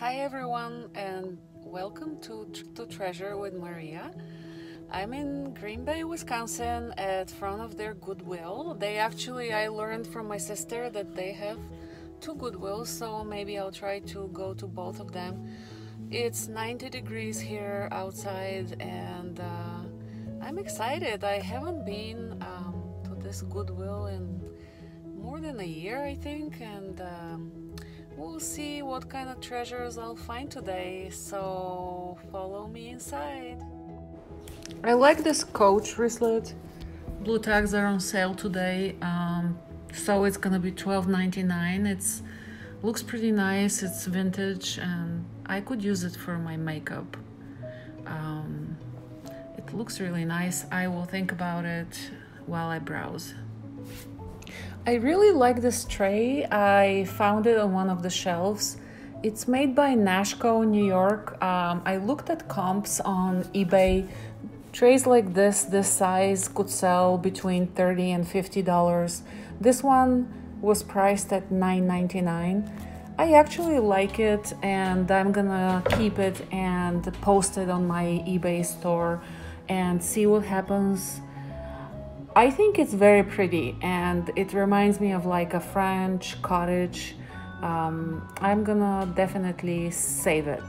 Hi everyone, and welcome to Thrift to Treasure with Maria. I'm in Green Bay, Wisconsin, at front of their Goodwill. I learned from my sister that they have two Goodwills, so maybe I'll try to go to both of them. It's 90 degrees here outside, and I'm excited. I haven't been to this Goodwill in more than a year, I think, and we'll see what kind of treasures I'll find today, so follow me inside. I like this coach wristlet. Blue tags are on sale today, so it's gonna be $12.99. It's looks pretty nice, it's vintage, and I could use it for my makeup. It looks really nice. I will think about it while I browse. I really like this tray. I found it on one of the shelves. It's made by Nashco, New York. I looked at comps on eBay. Trays like this size could sell between $30 and $50. This one was priced at $9.99. I actually like it, and I'm gonna keep it and post it on my eBay store and see what happens. I think it's very pretty, and it reminds me of like a French cottage. I'm gonna definitely save it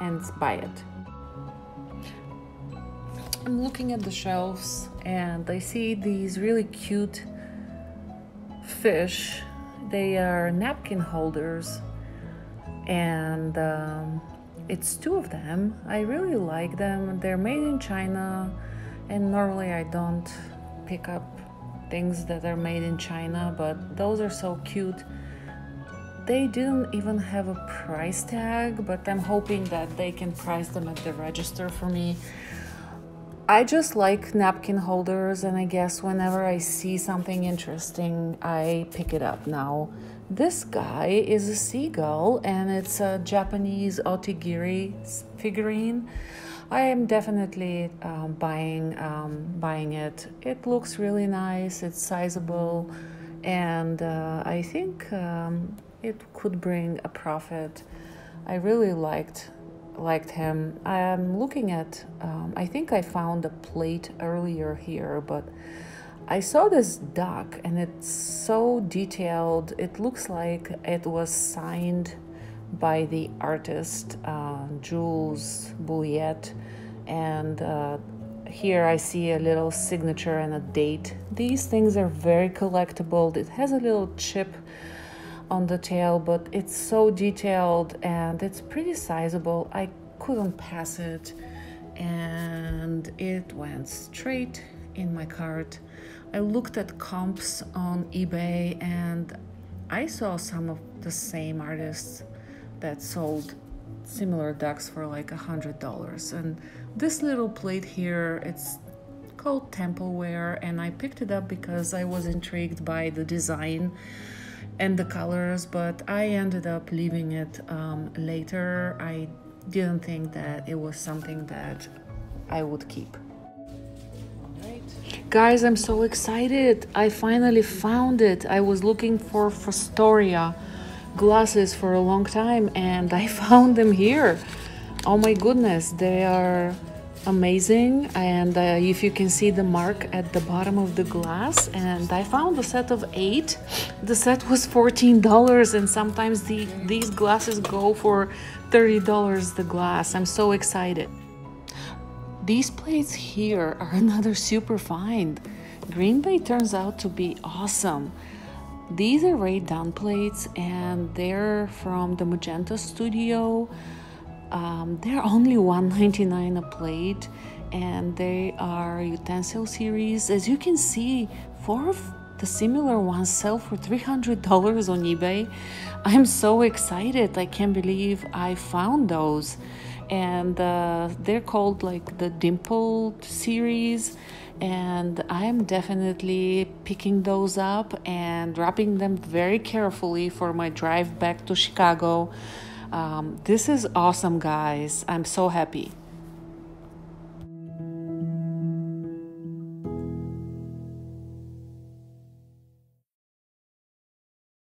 and buy it. I'm looking at the shelves, and I see these really cute fish. They are napkin holders, and it's two of them. I really like them. They're made in China, and normally I don't pick up things that are made in China, but those are so cute. They didn't even have a price tag, but I'm hoping that they can price them at the register for me. I just like napkin holders, and I guess whenever I see something interesting, I pick it up now. This guy is a seagull, and it's a Japanese Otogiri figurine. I am definitely buying it. It looks really nice, it's sizable, and I think it could bring a profit. I really liked him. I'm looking at, I think I found a plate earlier here, but I saw this duck, and it's so detailed. It looks like it was signed by the artist Jules Bouillette, and here I see a little signature and a date. These things are very collectible. It has a little chip on the tail, but it's so detailed, and it's pretty sizable. I couldn't pass it, and it went straight in my cart. I looked at comps on eBay, and I saw some of the same artists that sold similar ducks for like $100. And this little plate here, it's called templeware, and I picked it up because I was intrigued by the design and the colors, but I ended up leaving it later. I didn't think that it was something that I would keep. Guys, I'm so excited. I finally found it. I was looking for Fostoria glasses for a long time, and I found them here. Oh my goodness, they are amazing, and if you can see the mark at the bottom of the glass. And I found a set of 8. The set was $14, and sometimes these glasses go for $30 the glass. I'm so excited. These plates here are another super find. Green Bay turns out to be awesome. These are Ray Dunn plates, and they're from the Magenta Studio. They're only $1.99 a plate, and they are utensil series. As you can see, 4 of the similar ones sell for $300 on eBay. I'm so excited. I can't believe I found those. And they're called like the dimpled series, and I'm definitely picking those up and wrapping them very carefully for my drive back to Chicago. This is awesome, guys. I'm so happy.